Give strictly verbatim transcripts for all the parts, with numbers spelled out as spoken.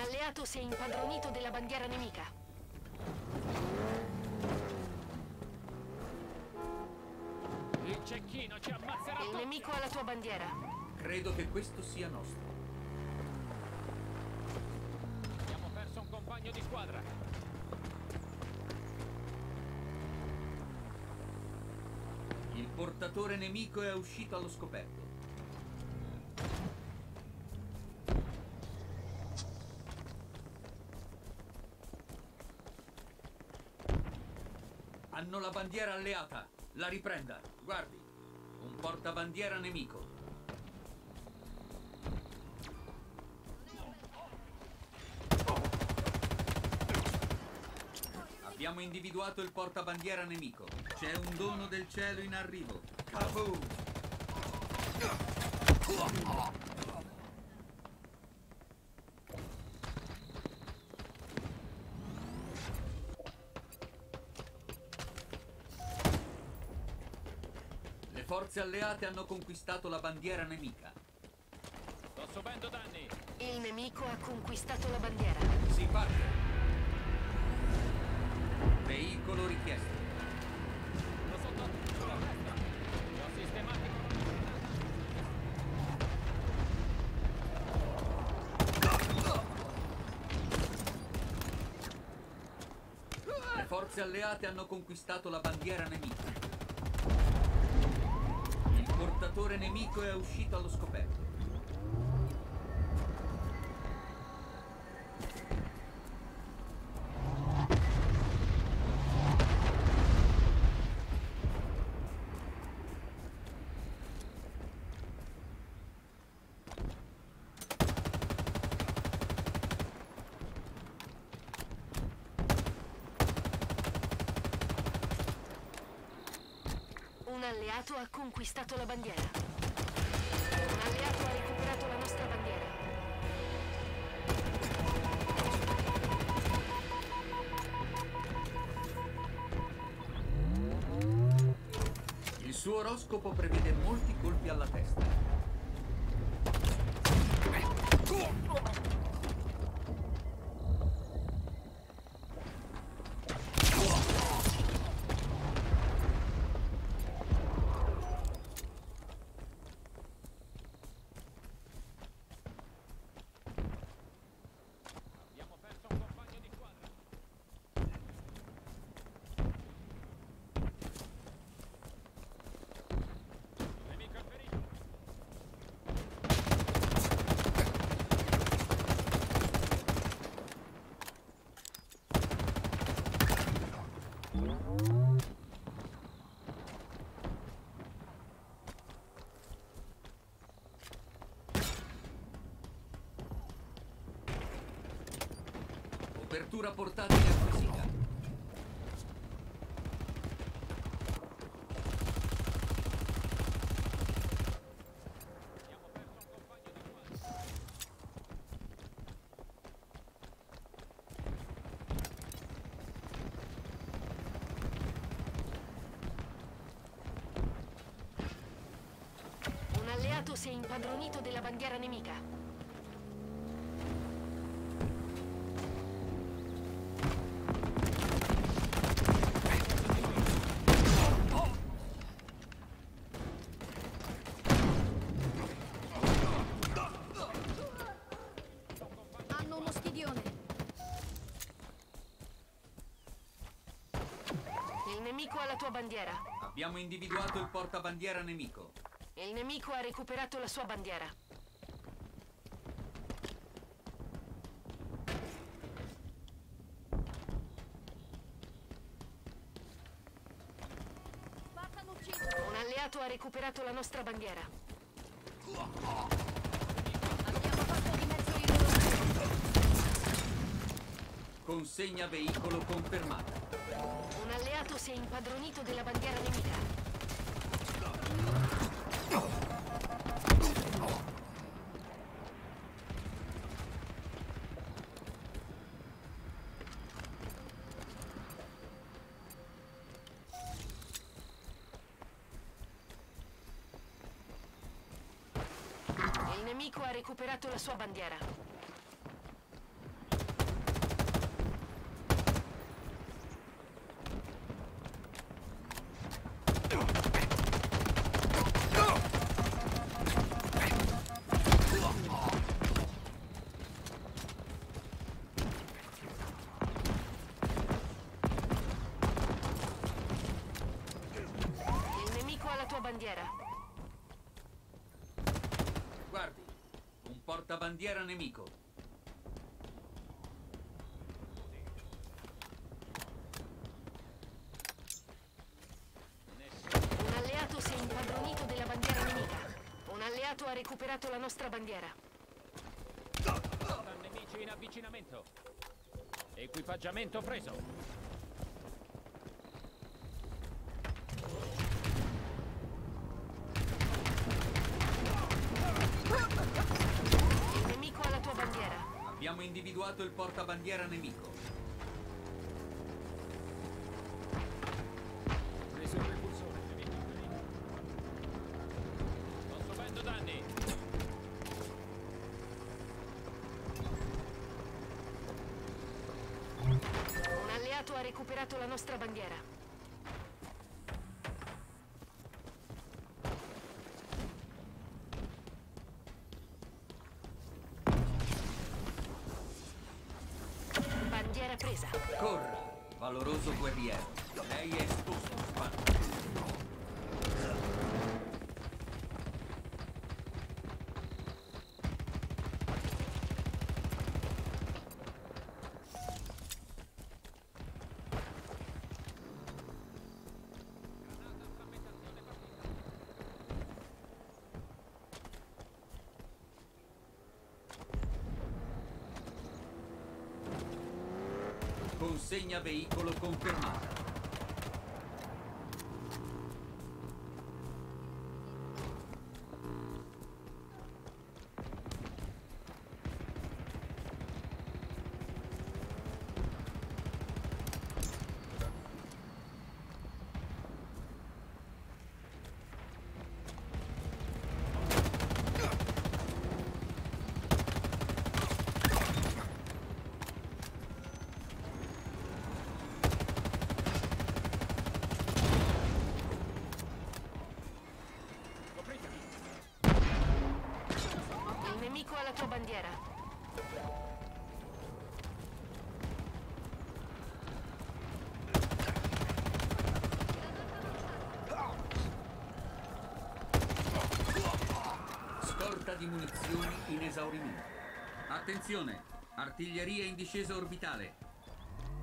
Un alleato si è impadronito della bandiera nemica. Il cecchino ci ammazzerà. Il nemico ha la tua bandiera. Credo che questo sia nostro. Abbiamo perso un compagno di squadra. Il portatore nemico è uscito allo scoperto. Hanno la bandiera alleata. La riprenda. Guardi. Un portabandiera nemico. Abbiamo individuato il portabandiera nemico. C'è un dono del cielo in arrivo. Kaboom! Le forze alleate hanno conquistato la bandiera nemica. Sto subendo danni. Il nemico ha conquistato la bandiera. Si parte. Veicolo richiesto. Le forze alleate hanno conquistato la bandiera nemica. Il portatore nemico è uscito allo scoperto. Un alleato ha conquistato la bandiera. Un alleato ha recuperato la nostra bandiera. Il suo oroscopo prevede molti colpi alla testa. Apertura portatile acquisita. Un alleato si è impadronito della bandiera nemica. Nemico ha la tua bandiera. Abbiamo individuato il portabandiera nemico. Il nemico ha recuperato la sua bandiera. Un alleato ha recuperato la nostra bandiera. Abbiamo fatto di mezzo il loro. Consegna veicolo confermata. Un alleato si è impadronito della bandiera nemica. Il nemico ha recuperato la sua bandiera. portabandiera. Guardi, un portabandiera nemico. Un alleato si è impadronito della bandiera nemica. Un alleato ha recuperato la nostra bandiera. Nemici in avvicinamento. Equipaggiamento preso. Abbiamo individuato il portabandiera nemico. Preso il repulsore, nemico. Sto subendo danni. Un alleato ha recuperato la nostra bandiera. Presa. Corra, valoroso guerriero. Lei è espulso, Spartano. Consegna veicolo confermata. La tua bandiera. Scorta di munizioni in esaurimento. Attenzione, artiglieria in discesa orbitale.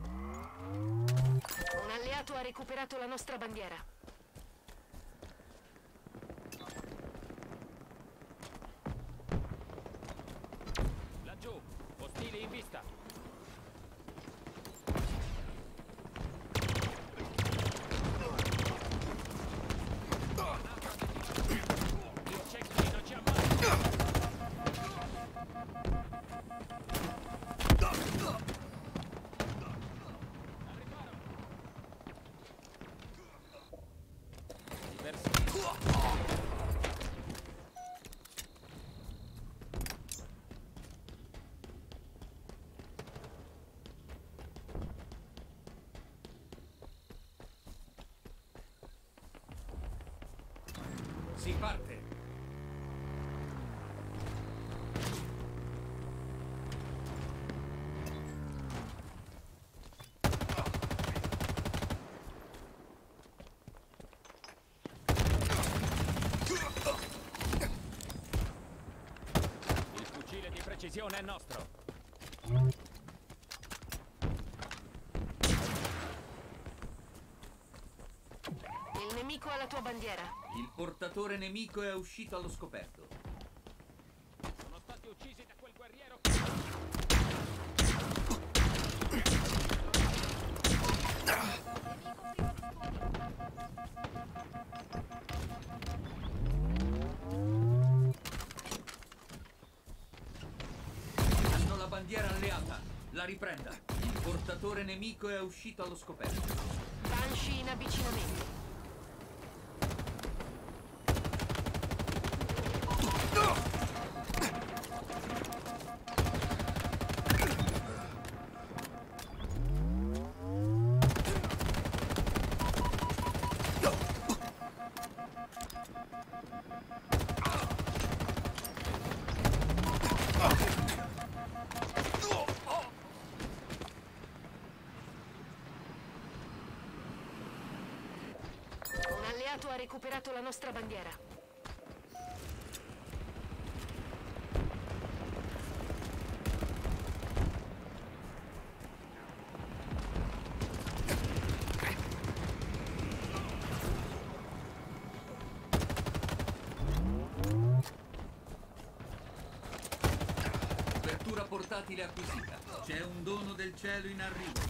Un alleato ha recuperato la nostra bandiera. Ostili in vista. Il cecchino ci ammazza. Diversi. Si parte. Il fucile di precisione è nostro. Il nemico ha la tua bandiera. Il portatore nemico è uscito allo scoperto. Sono stati uccisi da quel guerriero. Hanno la bandiera alleata. La riprenda. Il portatore nemico è uscito allo scoperto. Banshee in avvicinamento. ha recuperato la nostra bandiera. Copertura portatile acquisita. C'è un dono del cielo in arrivo.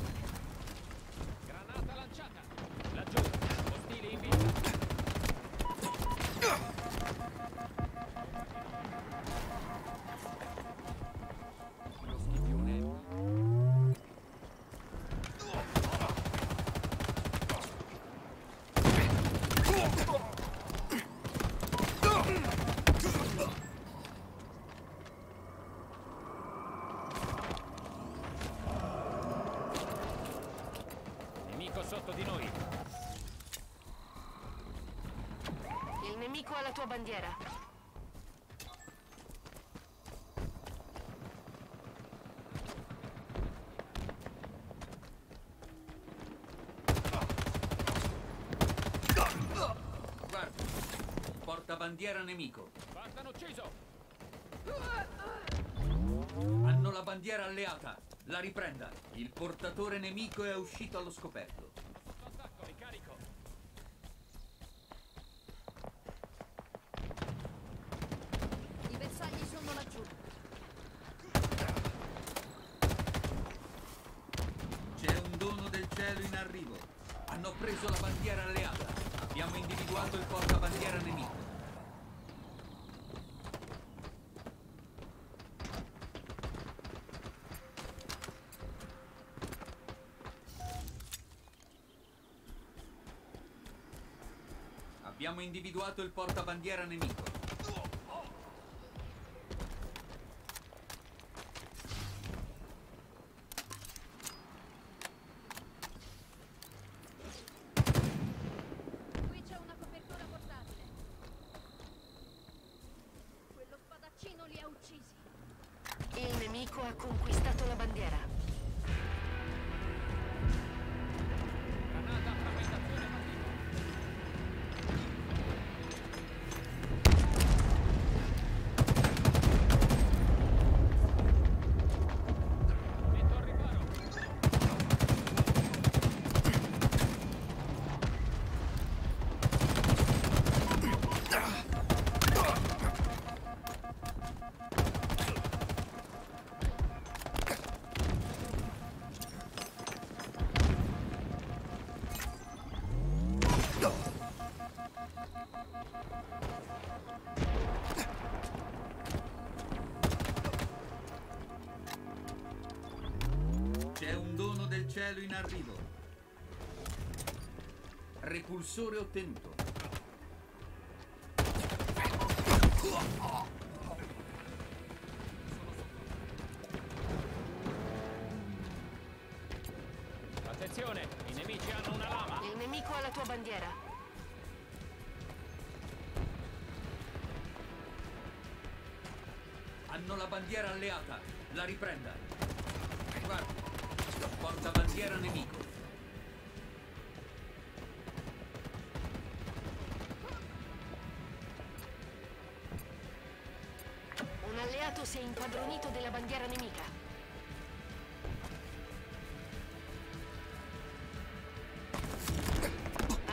Sotto di noi. Il nemico ha la tua bandiera. Guarda, portabandiera nemico. Spartano ucciso. Hanno la bandiera alleata. La riprenda. Il portatore nemico è uscito allo scoperto. Abbiamo individuato il portabandiera nemico. Qui c'è una copertura portatile. Quello spadaccino li ha uccisi. Il nemico ha conquistato la bandiera. Cielo in arrivo. Repulsore ottenuto. Attenzione, i nemici hanno una lama. Il nemico ha la tua bandiera. Hanno la bandiera alleata. La riprenda. Guarda. Portabandiera nemico. Un alleato si è impadronito della bandiera nemica.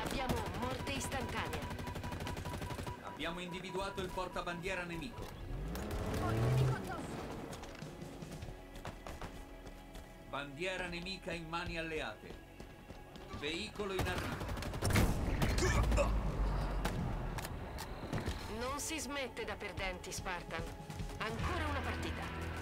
Abbiamo morte istantanea. Abbiamo individuato il portabandiera nemico. Bandiera nemica in mani alleate. Veicolo in arrivo. Non si smette da perdenti, Spartan. Ancora una partita.